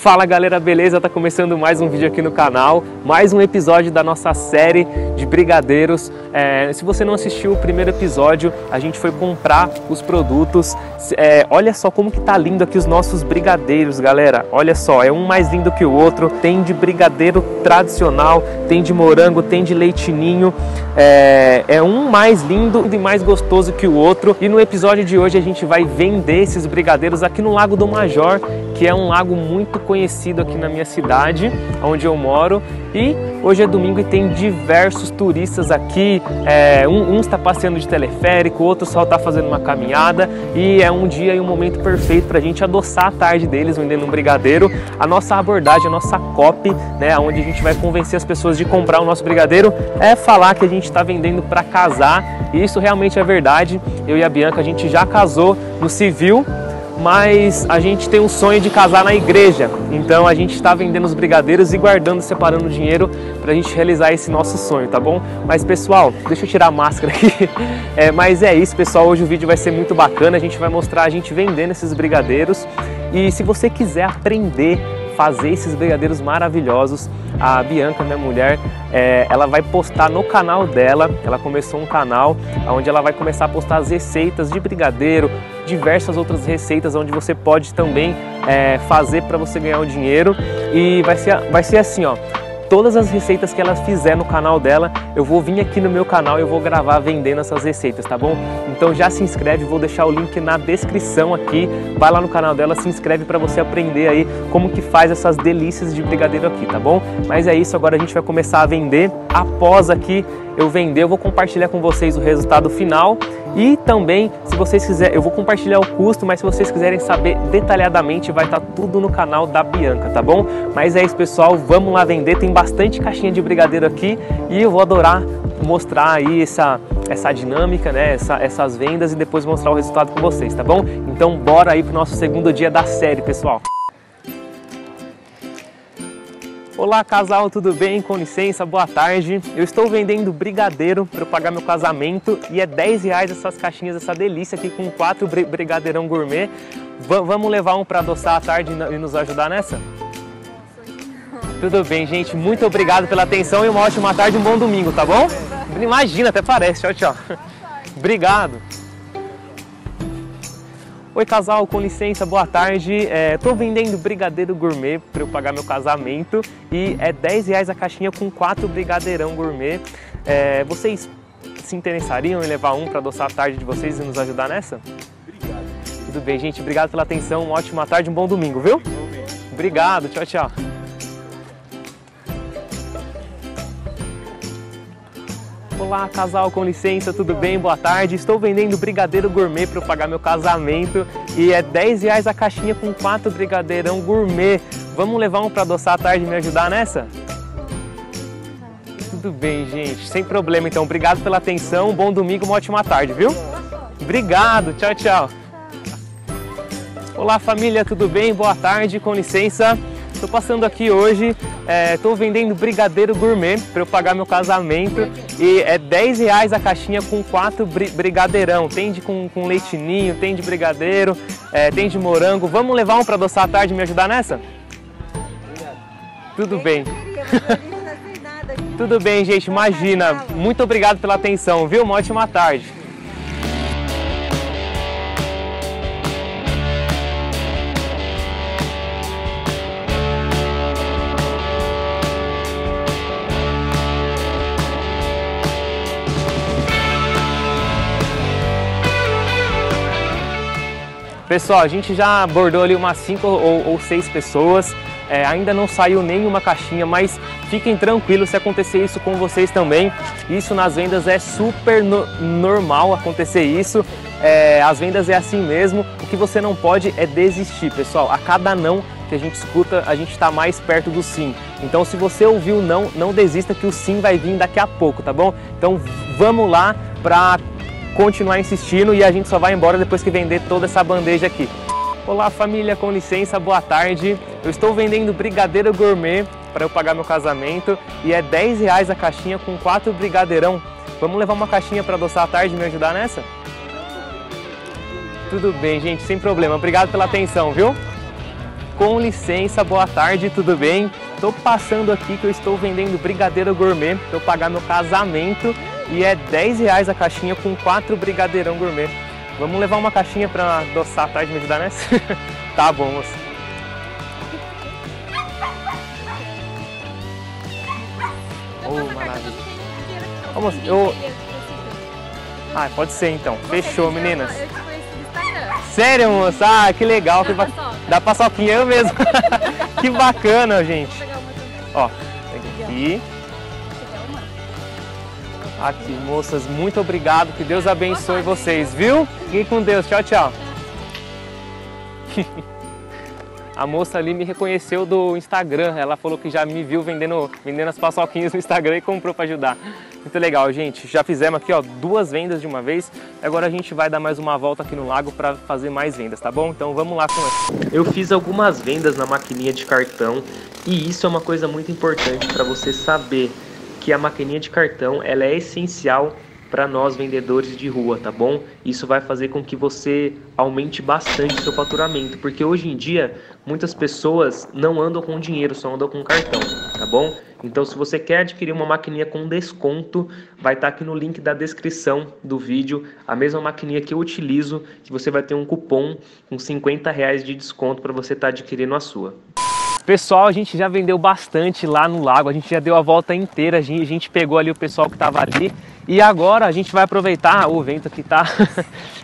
Fala galera, beleza? Tá começando mais um vídeo aqui no canal, mais um episódio da nossa série de brigadeiros. Se você não assistiu o primeiro episódio, a gente foi comprar os produtos. Olha só como que tá lindo aqui os nossos brigadeiros, galera. Olha só, é um mais lindo que o outro. Tem de brigadeiro tradicional, tem de morango, tem de leitinho. É um mais lindo e mais gostoso que o outro. E no episódio de hoje a gente vai vender esses brigadeiros aqui no Lago do Major, que é um lago muito conhecido aqui na minha cidade, onde eu moro. E hoje é domingo e tem diversos turistas aqui. Um está passeando de teleférico, outro só está fazendo uma caminhada. E é um dia e um momento perfeito para a gente adoçar a tarde deles vendendo um brigadeiro. A nossa abordagem, a nossa copy, né, onde a gente vai convencer as pessoas de comprar o nosso brigadeiro, é falar que a gente está vendendo para casar. E isso realmente é verdade. Eu e a Bianca, a gente já casou no civil, mas a gente tem um sonho de casar na igreja, então a gente está vendendo os brigadeiros e guardando, separando o dinheiro para a gente realizar esse nosso sonho, tá bom? Mas pessoal, deixa eu tirar a máscara aqui, mas é isso pessoal, hoje o vídeo vai ser muito bacana, a gente vai mostrar a gente vendendo esses brigadeiros. E se você quiser aprender a fazer esses brigadeiros maravilhosos, a Bianca, minha mulher, ela vai postar no canal dela. Ela começou um canal onde ela vai começar a postar as receitas de brigadeiro, diversas outras receitas onde você pode também fazer para você ganhar o dinheiro. E vai ser assim, ó. Todas as receitas que ela fizer no canal dela, eu vou vir aqui no meu canal e eu vou gravar vendendo essas receitas, tá bom? Então já se inscreve, vou deixar o link na descrição aqui. Vai lá no canal dela, se inscreve para você aprender aí como que faz essas delícias de brigadeiro aqui, tá bom? Mas é isso, agora a gente vai começar a vender. Após aqui eu vender, eu vou compartilhar com vocês o resultado final. E também, se vocês quiserem, eu vou compartilhar o custo, mas se vocês quiserem saber detalhadamente, vai estar tudo no canal da Bianca, tá bom? Mas é isso, pessoal, vamos lá vender. Tem bastante caixinha de brigadeiro aqui e eu vou adorar mostrar aí essa dinâmica, né? Essas vendas, e depois mostrar o resultado com vocês, tá bom? Então bora aí pro nosso segundo dia da série, pessoal. Olá casal, tudo bem? Com licença, boa tarde. Eu estou vendendo brigadeiro para pagar meu casamento e é R$10 essas caixinhas, essa delícia aqui com 4 brigadeirão gourmet. Vamos levar um para adoçar à tarde e nos ajudar nessa? Tudo bem, gente. Muito obrigado pela atenção e uma ótima tarde e um bom domingo, tá bom? Imagina, até parece. Tchau, tchau. Obrigado. Oi casal, com licença, boa tarde. Tô vendendo brigadeiro gourmet para eu pagar meu casamento e é R$10 a caixinha com 4 brigadeirão gourmet. Vocês se interessariam em levar um para adoçar a tarde de vocês e nos ajudar nessa? Obrigado. Tudo bem, gente, obrigado pela atenção, uma ótima tarde, um bom domingo, viu? Obrigado, tchau, tchau. Olá casal, com licença, tudo bem? Boa tarde. Estou vendendo brigadeiro gourmet para eu pagar meu casamento e é R$10 a caixinha com 4 brigadeirão gourmet. Vamos levar um para adoçar à tarde e me ajudar nessa? Tudo bem, gente, sem problema então. Obrigado pela atenção, bom domingo, uma ótima tarde, viu? Obrigado, tchau, tchau. Olá família, tudo bem? Boa tarde, com licença. Estou passando aqui hoje, estou vendendo brigadeiro gourmet para eu pagar meu casamento e é R$10 a caixinha com 4 brigadeirão. Tem de com leitinho, tem de brigadeiro, tem de morango. Vamos levar um para adoçar à tarde e me ajudar nessa? Obrigado. Tudo bem. Tudo bem, gente, imagina. Muito obrigado pela atenção, viu? Uma ótima tarde. Pessoal, a gente já abordou ali umas 5 ou 6 pessoas, ainda não saiu nenhuma caixinha, mas fiquem tranquilos se acontecer isso com vocês também. Isso nas vendas é super normal acontecer isso, as vendas é assim mesmo. O que você não pode é desistir, pessoal. A cada não que a gente escuta, a gente está mais perto do sim. Então se você ouviu não, não desista que o sim vai vir daqui a pouco, tá bom? Então vamos lá para continuar insistindo e a gente só vai embora depois que vender toda essa bandeja aqui. Olá família, com licença, boa tarde. Eu estou vendendo brigadeiro gourmet para eu pagar meu casamento e é R$10 a caixinha com 4 brigadeirão. Vamos levar uma caixinha para adoçar à tarde e me ajudar nessa? Tudo bem, gente, sem problema. Obrigado pela atenção, viu? Com licença, boa tarde, tudo bem? Tô passando aqui que eu estou vendendo brigadeiro gourmet para eu pagar meu casamento e é R$10 a caixinha com 4 brigadeirão gourmet. Vamos levar uma caixinha para adoçar atrás de me ajudar nessa? Tá bom, moça. Vamos, eu... Ah, pode ser então. Fechou, meninas. Eu te conheci no Instagram. Sério, moça? Ah, que legal. Da paçoquinha, eu mesmo. Que bacana, gente. Ó, aqui. Aqui, moças, muito obrigado. Que Deus abençoe vocês, viu? Fiquem com Deus. Tchau, tchau. A moça ali me reconheceu do Instagram, ela falou que já me viu vendendo as paçoquinhas no Instagram e comprou para ajudar. Muito legal, gente. Já fizemos aqui, ó, 2 vendas de uma vez. Agora a gente vai dar mais uma volta aqui no lago para fazer mais vendas, tá bom? Então vamos lá com essa. Eu fiz algumas vendas na maquininha de cartão e isso é uma coisa muito importante para você saber que a maquininha de cartão ela é essencial para nós vendedores de rua, tá bom? Isso vai fazer com que você aumente bastante o seu faturamento, porque hoje em dia muitas pessoas não andam com dinheiro, só andam com cartão, tá bom? Então se você quer adquirir uma maquininha com desconto, vai estar aqui no link da descrição do vídeo, a mesma maquininha que eu utilizo, que você vai ter um cupom com R$50 de desconto para você estar adquirindo a sua. Pessoal, a gente já vendeu bastante lá no lago, a gente já deu a volta inteira, a gente pegou ali o pessoal que estava ali e agora a gente vai aproveitar, o vento aqui tá,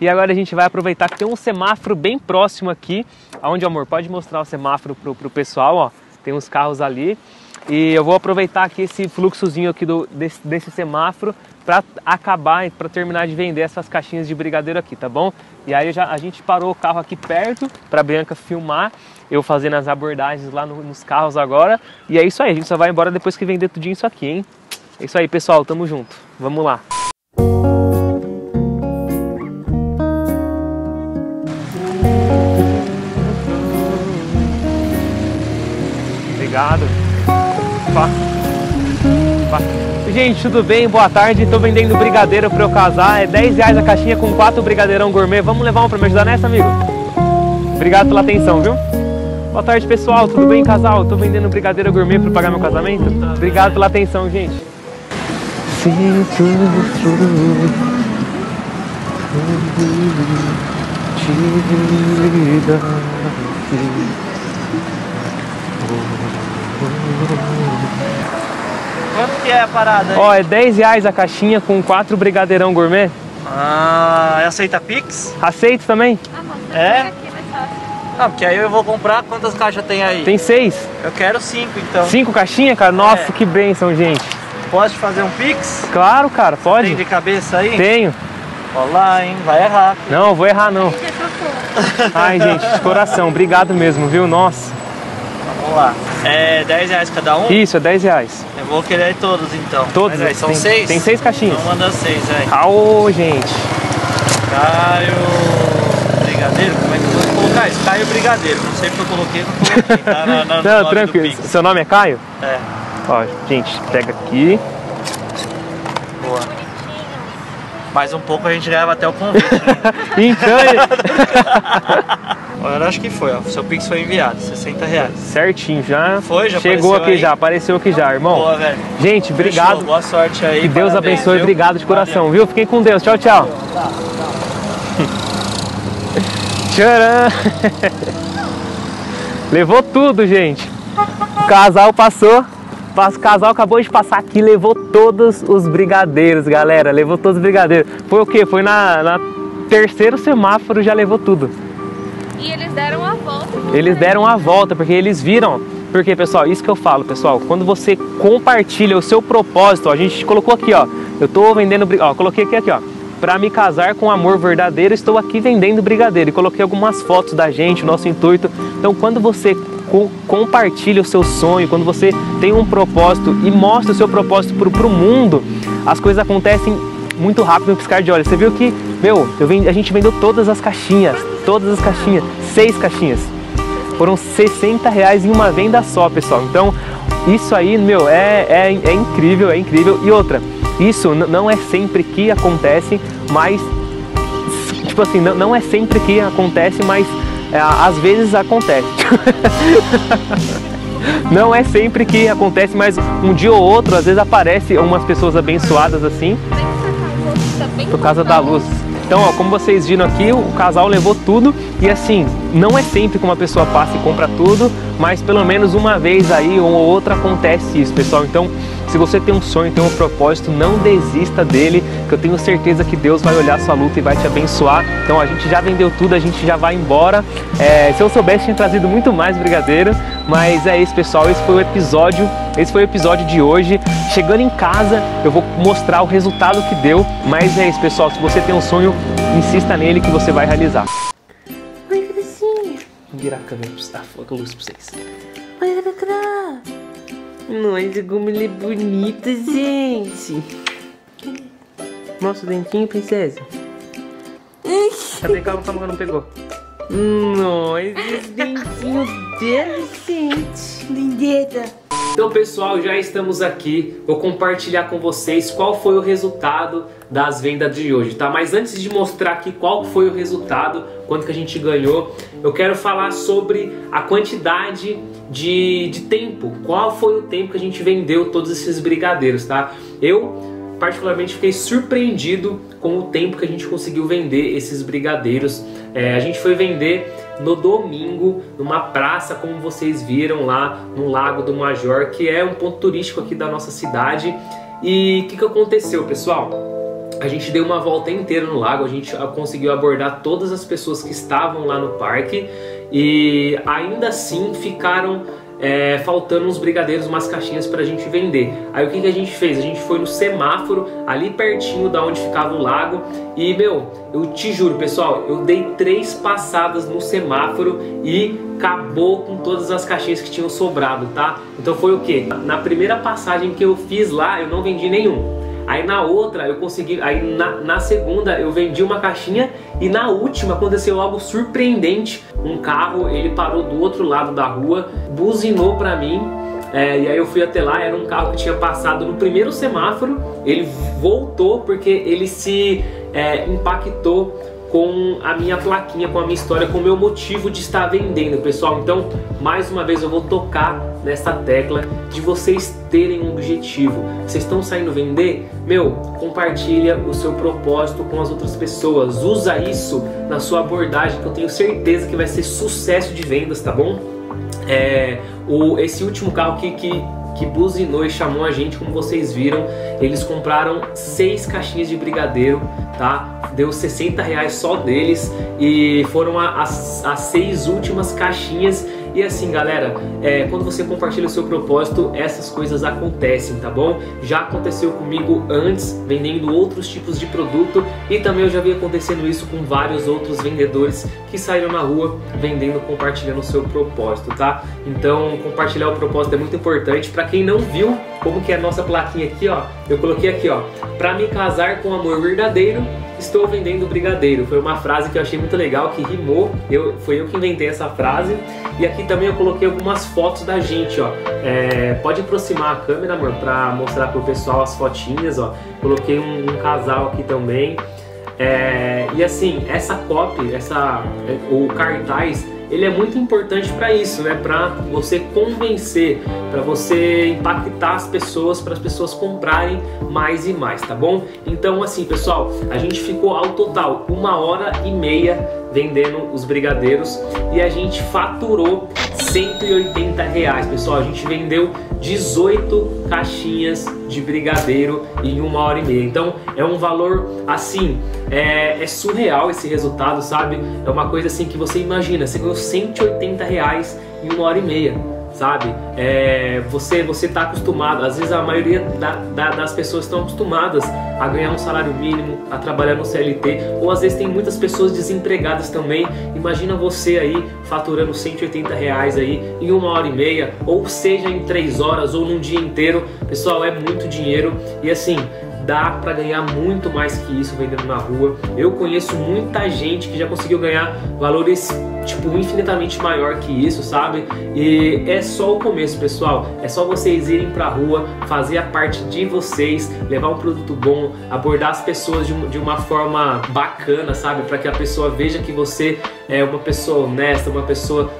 e agora a gente vai aproveitar que tem um semáforo bem próximo aqui, aonde, amor, pode mostrar o semáforo pro pessoal, ó, tem uns carros ali e eu vou aproveitar aqui esse fluxozinho aqui desse semáforo para acabar, para terminar de vender essas caixinhas de brigadeiro aqui, tá bom? E aí a gente parou o carro aqui perto para a Bianca filmar, eu fazendo as abordagens lá nos carros agora. E é isso aí, a gente só vai embora depois que vender tudinho isso aqui, hein? É isso aí, pessoal, tamo junto. Vamos lá. Obrigado. Opa. Opa. Gente, tudo bem? Boa tarde. Tô vendendo brigadeiro para eu casar. É R$10 a caixinha com 4 brigadeirão gourmet. Vamos levar um para me ajudar nessa, amigo? Obrigado pela atenção, viu? Boa tarde, pessoal. Tudo bem, casal? Tô vendendo brigadeiro gourmet para pagar meu casamento. Obrigado pela atenção, gente. Quanto que é a parada aí? Ó, é R$10 a caixinha com 4 brigadeirão gourmet. Ah, aceita Pix? Aceito também? É? Ah, porque aí eu vou comprar, quantas caixas tem aí? Tem 6. Eu quero 5 então. 5 caixinhas, cara? Nossa, é. Que bênção, gente. Posso fazer um Pix? Claro, cara, pode. Tem de cabeça aí? Tenho. Olha lá, hein, vai errar. Filho. Não, vou errar não. Ai, gente, de coração, obrigado mesmo, viu? Nossa. Vamos lá. É R$10 cada um? Isso, é R$10. Eu vou querer todos então. Todos? Mas, aí, são 6? Tem 6 caixinhas. Então manda 6 aí. Aô, gente. Caio Brigadeiro, como é que eu vou colocar isso? Caio Brigadeiro, não sei porque eu coloquei, não coloquei. Tá não, nome tranquilo. Seu nome é Caio? É. Ó, gente, pega aqui. Boa. Mais um pouco a gente leva até o convite, né? Então... Eu acho que foi, ó. Seu Pix foi enviado, R$60. Certinho, já. Foi, já chegou aqui aí. Já, apareceu aqui já, irmão. Boa, velho. Gente, obrigado. Fechou. Boa sorte aí. Que Deus parabéns, abençoe, viu? Obrigado de coração, valeu. Viu? Fiquem com Deus, tchau, tchau. Tcharam! Levou tudo, gente. O casal passou. O casal acabou de passar aqui, levou todos os brigadeiros, galera. Levou todos os brigadeiros. Foi o quê? Foi na terceiro semáforo, já levou tudo. E eles deram a volta. Eles deram a volta, porque eles viram. Porque, pessoal, isso que eu falo, pessoal. Quando você compartilha o seu propósito, ó, a gente colocou aqui, ó. Eu tô vendendo, ó, coloquei aqui, ó. Pra me casar com amor verdadeiro, estou aqui vendendo brigadeiro. E coloquei algumas fotos da gente, o nosso intuito. Então, quando você compartilha o seu sonho, quando você tem um propósito e mostra o seu propósito pro mundo, as coisas acontecem muito rápido no piscar de olhos. Você viu que, meu, a gente vendeu todas as caixinhas. Todas as caixinhas, 6 caixinhas, foram R$60 em uma venda só, pessoal. Então isso aí, meu, é incrível, é incrível. E outra, isso não é sempre que acontece, mas, tipo assim, não é sempre que acontece, mas às vezes acontece. Não é sempre que acontece, mas um dia ou outro, às vezes aparece umas pessoas abençoadas assim, por causa da luz. Então, ó, como vocês viram aqui, o casal levou tudo e assim, não é sempre que uma pessoa passa e compra tudo, mas pelo menos uma vez aí ou outra acontece isso, pessoal. Então, se você tem um sonho, tem um propósito, não desista dele, que eu tenho certeza que Deus vai olhar a sua luta e vai te abençoar. Então, a gente já vendeu tudo, a gente já vai embora. Se eu soubesse, tinha trazido muito mais brigadeiro, mas é isso, pessoal. Esse foi o episódio de hoje. Chegando em casa, eu vou mostrar o resultado que deu, mas é isso, pessoal. Se você tem um sonho, insista nele que você vai realizar. Oi, Gracinha. Vou virar a câmera pra luz pra vocês. Oi, Gracinha. Nossa, como ela é bonita, gente. Mostra o dentinho, princesa. Cadê? Calma, não pegou. Nossa, os dentinhos dela, gente. Lindeta. Então, pessoal, já estamos aqui. Vou compartilhar com vocês qual foi o resultado das vendas de hoje, tá? Mas antes de mostrar aqui qual foi o resultado, quanto que a gente ganhou, eu quero falar sobre a quantidade de tempo. Qual foi o tempo que a gente vendeu todos esses brigadeiros, tá? Eu particularmente fiquei surpreendido com o tempo que a gente conseguiu vender esses brigadeiros. A gente foi vender no domingo, numa praça, como vocês viram lá no Lago do Major, que é um ponto turístico aqui da nossa cidade. E o que aconteceu, pessoal? A gente deu uma volta inteira no lago, a gente conseguiu abordar todas as pessoas que estavam lá no parque e ainda assim ficaram faltando uns brigadeiros, umas caixinhas pra gente vender. Aí o que a gente fez? A gente foi no semáforo, ali pertinho da onde ficava o lago. E, meu, eu te juro, pessoal, eu dei 3 passadas no semáforo e acabou com todas as caixinhas que tinham sobrado, tá? Então foi o quê? Na primeira passagem que eu fiz lá, eu não vendi nenhum. Aí na outra eu consegui, aí na segunda eu vendi uma caixinha e na última aconteceu algo surpreendente. Um carro, ele parou do outro lado da rua, buzinou pra mim, e aí eu fui até lá, era um carro que tinha passado no primeiro semáforo, ele voltou porque ele se impactou com a minha plaquinha, com a minha história, com o meu motivo de estar vendendo, pessoal. Então, mais uma vez eu vou tocar nessa tecla de vocês terem um objetivo. Vocês estão saindo vender? Meu, compartilha o seu propósito com as outras pessoas. Usa isso na sua abordagem, que eu tenho certeza que vai ser sucesso de vendas, tá bom? Esse último carro que buzinou e chamou a gente, como vocês viram, eles compraram 6 caixinhas de brigadeiro, tá? Deu R$60 só deles e foram as 6 últimas caixinhas. E assim, galera, quando você compartilha o seu propósito, essas coisas acontecem, tá bom? Já aconteceu comigo antes, vendendo outros tipos de produto, e também eu já vi acontecendo isso com vários outros vendedores que saíram na rua vendendo, compartilhando o seu propósito, tá? Então, compartilhar o propósito é muito importante. Pra quem não viu como que é a nossa plaquinha aqui, ó, eu coloquei aqui, ó, pra me casar com amor verdadeiro, estou vendendo brigadeiro. Foi uma frase que eu achei muito legal, que rimou. Foi eu que inventei essa frase. E aqui também eu coloquei algumas fotos da gente, ó. Pode aproximar a câmera, amor, pra mostrar pro pessoal as fotinhas, ó. Coloquei um casal aqui também. E assim, essa copy, o cartaz, ele é muito importante para isso, né? Para você convencer, para você impactar as pessoas, para as pessoas comprarem mais e mais, tá bom? Então, assim, pessoal, a gente ficou ao total 1h30 vendendo os brigadeiros e a gente faturou R$180, pessoal. A gente vendeu 18 caixinhas de brigadeiro em 1h30. Então é um valor assim, é surreal esse resultado, sabe? É uma coisa assim que você imagina, você ganhou R$180 em 1h30, sabe? Você tá acostumado, às vezes a maioria das pessoas estão acostumadas a ganhar um salário mínimo, a trabalhar no CLT, ou às vezes tem muitas pessoas desempregadas também. Imagina você aí faturando R$180 aí em 1h30, ou seja, em 3 horas ou num dia inteiro. Pessoal, é muito dinheiro e assim, dá para ganhar muito mais que isso vendendo na rua. Eu conheço muita gente que já conseguiu ganhar valores tipo infinitamente maior que isso, sabe? E é só o começo, pessoal. É só vocês irem pra rua, fazer a parte de vocês, levar um produto bom, abordar as pessoas de uma forma bacana, sabe? Para que a pessoa veja que você é uma pessoa honesta, uma pessoa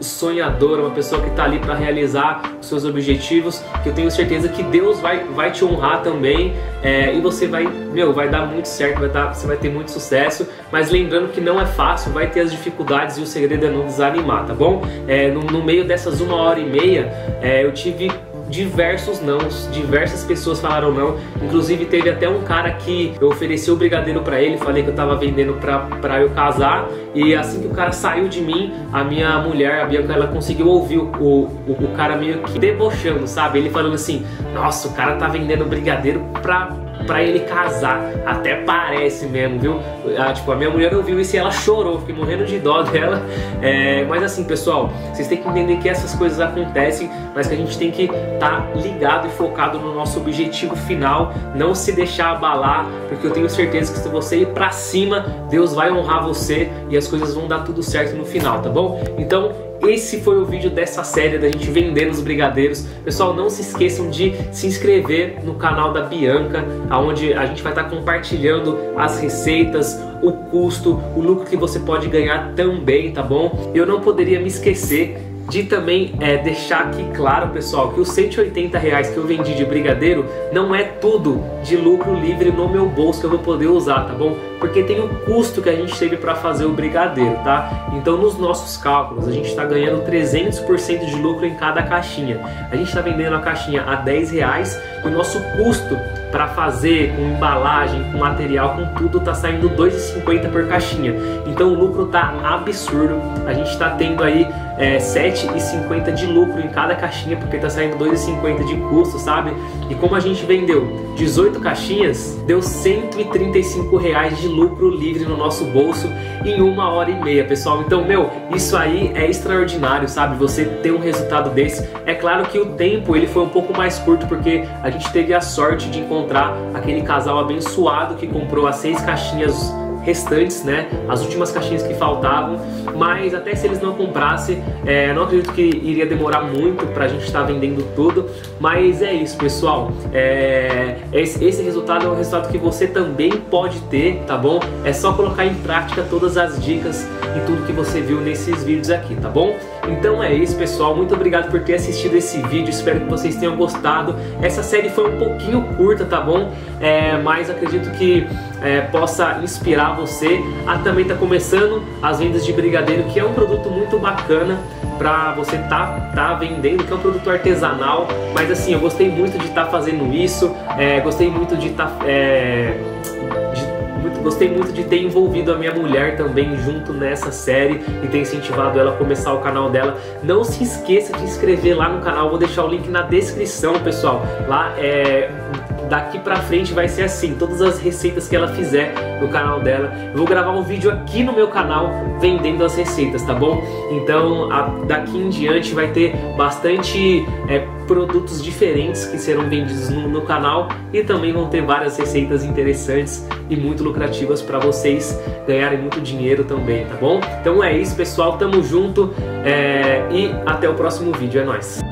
sonhadora, uma pessoa que está ali para realizar os seus objetivos, que eu tenho certeza que Deus vai te honrar também, e você vai dar muito certo, você vai ter muito sucesso. Mas lembrando que não é fácil, vai ter as dificuldades, e o segredo é não desanimar, tá bom? No meio dessas 1h30, eu tive diversos nãos, diversas pessoas falaram não, inclusive teve até um cara que eu ofereci o brigadeiro pra ele, falei que eu tava vendendo pra eu casar, e assim que o cara saiu de mim, a minha mulher, a Bianca, ela conseguiu ouvir o cara meio que debochando, sabe? Ele falando assim, nossa, o cara tá vendendo brigadeiro pra ele casar, até parece mesmo, viu? A minha mulher ouviu isso e ela chorou, fiquei morrendo de dó dela. Mas assim, pessoal, vocês têm que entender que essas coisas acontecem, mas que a gente tem que estar ligado e focado no nosso objetivo final, não se deixar abalar, porque eu tenho certeza que se você ir pra cima, Deus vai honrar você e as coisas vão dar tudo certo no final, tá bom? Então, esse foi o vídeo dessa série da gente vendendo os brigadeiros. Pessoal, não se esqueçam de se inscrever no canal da Bianca, onde a gente vai estar compartilhando as receitas, o custo, o lucro que você pode ganhar também, tá bom? Eu não poderia me esquecer de também deixar aqui claro, pessoal, que os R$180 que eu vendi de brigadeiro não é tudo de lucro livre no meu bolso que eu vou poder usar, tá bom? Porque tem o custo que a gente teve para fazer o brigadeiro, tá? Então, nos nossos cálculos, a gente está ganhando 300% de lucro em cada caixinha. A gente está vendendo a caixinha a R$10 e o nosso custo para fazer com embalagem, com material, com tudo, tá saindo R$2,50 por caixinha. Então, o lucro tá absurdo. A gente tá tendo aí R$7,50 de lucro em cada caixinha, porque tá saindo R$2,50 de custo, sabe? E como a gente vendeu 18 caixinhas, deu R$135 de lucro livre no nosso bolso em 1h30, pessoal. Então, isso aí é extraordinário, sabe? Você ter um resultado desse. É claro que o tempo, ele foi um pouco mais curto, porque a gente teve a sorte de encontrar aquele casal abençoado que comprou as 6 caixinhas restantes, né? As últimas caixinhas que faltavam, mas até se eles não comprassem, não acredito que iria demorar muito pra gente estar vendendo tudo. Mas é isso, pessoal. Esse resultado é um resultado que você também pode ter, tá bom? É só colocar em prática todas as dicas e tudo que você viu nesses vídeos aqui, tá bom? Então é isso, pessoal. Muito obrigado por ter assistido esse vídeo. Espero que vocês tenham gostado. Essa série foi um pouquinho curta, tá bom? Mas acredito que possa inspirar você a também estar começando as vendas de brigadeiro, que é um produto muito bacana para você tá vendendo, que é um produto artesanal. Mas assim, eu gostei muito de estar fazendo isso, gostei muito de estar gostei muito de ter envolvido a minha mulher também junto nessa série e ter incentivado ela a começar o canal dela. não se esqueça de se inscrever lá no canal, vou deixar o link na descrição, pessoal. Lá daqui pra frente vai ser assim, todas as receitas que ela fizer no canal dela. Eu vou gravar um vídeo aqui no meu canal vendendo as receitas, tá bom? Então daqui em diante vai ter bastante produtos diferentes que serão vendidos no canal, e também vão ter várias receitas interessantes e muito lucrativas para vocês ganharem muito dinheiro também, tá bom? Então é isso, pessoal, tamo junto e até o próximo vídeo, é nóis!